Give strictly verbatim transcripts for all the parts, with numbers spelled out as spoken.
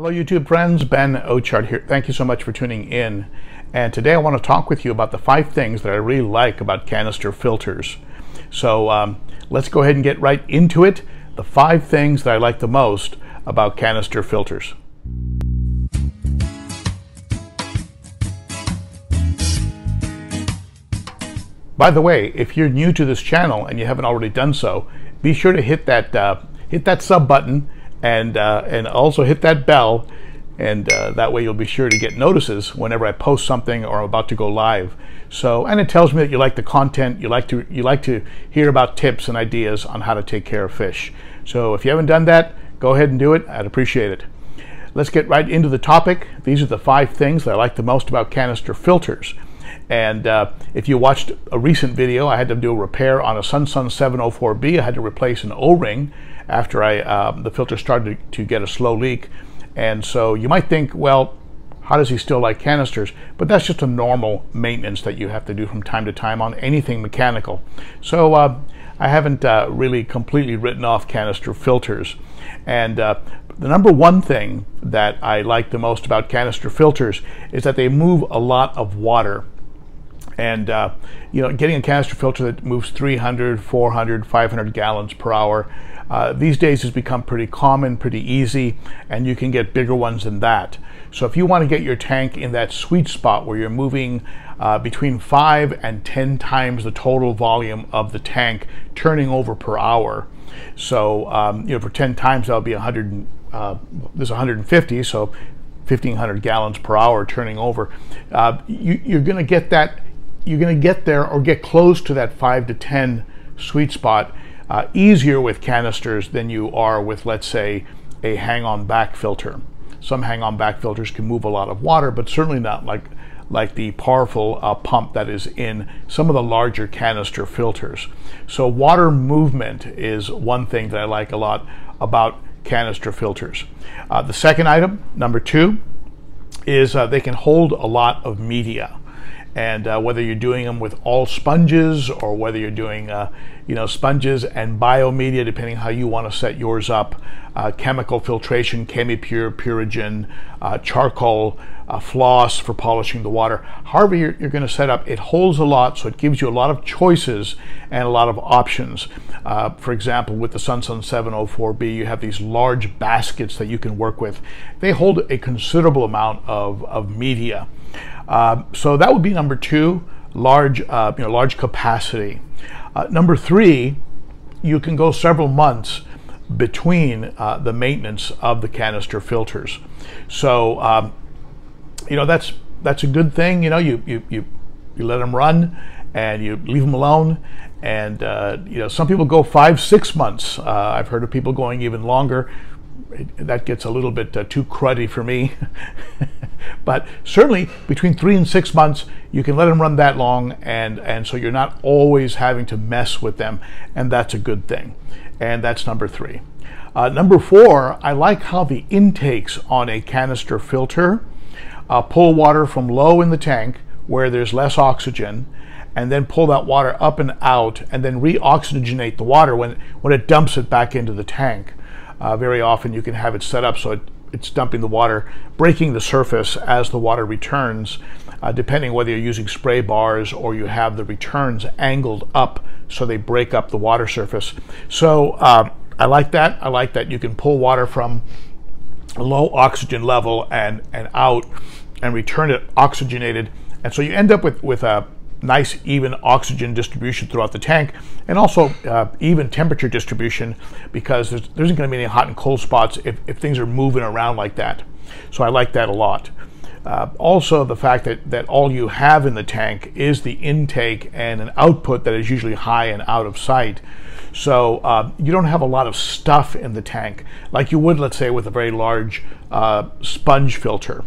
Hello YouTube friends, Ben O'Cichlid here. Thank you so much for tuning in. And today I want to talk with you about the five things that I really like about canister filters. So um, let's go ahead and get right into it. The five things that I like the most about canister filters. By the way, if you're new to this channel and you haven't already done so, be sure to hit that, uh, hit that sub button and uh, and also hit that bell, and uh, that way you'll be sure to get notices whenever I post something or I'm about to go live. So, and it tells me that you like the content, you like to you like to hear about tips and ideas on how to take care of fish. So if you haven't done that, go ahead and do it. I'd appreciate it. Let's get right into the topic. These are the five things that I like the most about canister filters. And uh, if you watched a recent video, I had to do a repair on a SunSun seven oh four B. I had to replace an O-ring after I um, the filter started to get a slow leak. And so you might think, well, how does he still like canisters? But that's just a normal maintenance that you have to do from time to time on anything mechanical. So uh, I haven't uh, really completely written off canister filters. And uh, the number one thing that I like the most about canister filters is that they move a lot of water. And, uh, you know, getting a canister filter that moves three hundred, four hundred, five hundred gallons per hour, uh, these days has become pretty common, pretty easy, and you can get bigger ones than that. So if you want to get your tank in that sweet spot where you're moving uh, between five and ten times the total volume of the tank turning over per hour, so, um, you know, for ten times, that'll be one hundred, uh, there's one hundred fifty, so fifteen hundred gallons per hour turning over, uh, you, you're going to get that You're going to get there or get close to that five to ten sweet spot uh, easier with canisters than you are with, let's say, a hang-on back filter. Some hang-on back filters can move a lot of water, but certainly not like, like the powerful uh, pump that is in some of the larger canister filters. So water movement is one thing that I like a lot about canister filters. Uh, the second item, number two, is uh, they can hold a lot of media. And uh, whether you're doing them with all sponges or whether you're doing uh, you know, sponges and biomedia, depending how you want to set yours up, uh, chemical filtration, ChemiPure, Purigen, uh, charcoal, uh, floss for polishing the water. However you're, you're going to set up, it holds a lot, so it gives you a lot of choices and a lot of options. Uh, for example, with the SunSun seven oh four B, you have these large baskets that you can work with. They hold a considerable amount of, of media. Uh, so that would be number two, large, uh, you know, large capacity. Uh, number three, you can go several months between uh, the maintenance of the canister filters. So, um, you know, that's that's a good thing. You know, you you you, you let them run and you leave them alone. And uh, you know, some people go five, six months. Uh, I've heard of people going even longer. It, that gets a little bit uh, too cruddy for me. But certainly between three and six months, you can let them run that long, and, and so you're not always having to mess with them, and that's a good thing. And that's number three. Uh, number four, I like how the intakes on a canister filter uh, pull water from low in the tank where there's less oxygen, and then pull that water up and out, and then re-oxygenate the water when, when it dumps it back into the tank. Uh, very often you can have it set up so it, it's dumping the water, breaking the surface as the water returns, uh, depending whether you're using spray bars or you have the returns angled up so they break up the water surface. So uh, I like that. I like that you can pull water from a low oxygen level and, and out and return it oxygenated. And so you end up with, with a nice even oxygen distribution throughout the tank, and also uh, even temperature distribution, because there's, there isn't going to be any hot and cold spots if, if things are moving around like that. So I like that a lot. Uh, also the fact that, that all you have in the tank is the intake and an output that is usually high and out of sight. So uh, you don't have a lot of stuff in the tank like you would, let's say, with a very large uh, sponge filter.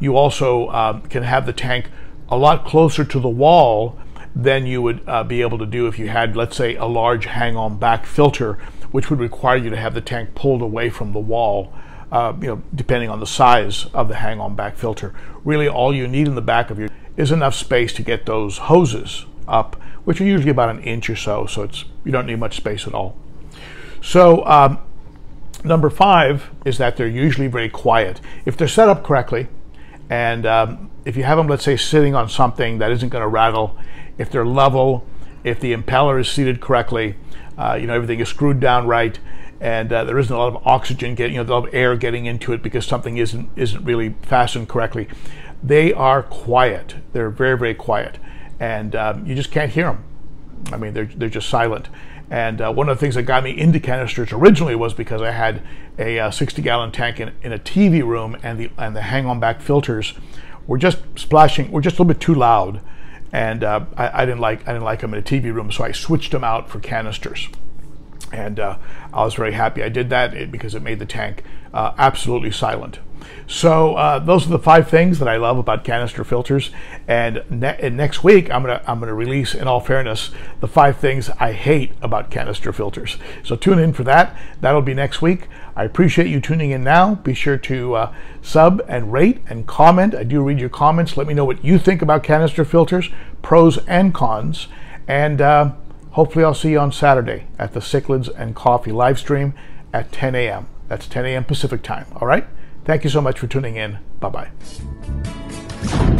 You also uh, can have the tank a lot closer to the wall than you would uh, be able to do if you had, let's say, a large hang-on back filter, which would require you to have the tank pulled away from the wall, uh, you know, depending on the size of the hang-on back filter. Really, all you need in the back of your is enough space to get those hoses up, which are usually about an inch or so, so it's you don't need much space at all. So um, Number five is that they're usually very quiet. If they're set up correctly, and um, if you have them, let's say, sitting on something that isn't going to rattle, if they're level, if the impeller is seated correctly, uh, you know, everything is screwed down right, and uh, there isn't a lot of oxygen getting, you know, a lot of air getting into it because something isn't isn't really fastened correctly. They are quiet. They're very, very quiet, and um, you just can't hear them. I mean, they're they're just silent. And uh, one of the things that got me into canisters originally was because I had a sixty-gallon uh, tank in, in a T V room, and the and the hang-on-back filters were just splashing, were just a little bit too loud, and uh, I, I didn't like I didn't like them in a T V room, so I switched them out for canisters, and uh, I was very happy I did that because it made the tank uh, absolutely silent. So uh, those are the five things that I love about canister filters, and, ne and next week I'm gonna I'm gonna release, in all fairness, the five things I hate about canister filters. So tune in for that. That'll be next week. I appreciate you tuning in now. Be sure to uh, sub and rate and comment. I do read your comments. Let me know what you think about canister filters, pros and cons, and uh, hopefully I'll see you on Saturday at the Cichlids and Coffee live stream at ten A M That's ten A M Pacific time. All right. Thank you so much for tuning in. Bye-bye.